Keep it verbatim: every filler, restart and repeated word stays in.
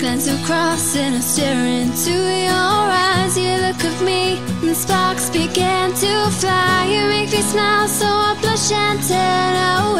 glance across and I stare into your eyes. You look at me and sparks began to fly. You make me smile so I blush and turn away.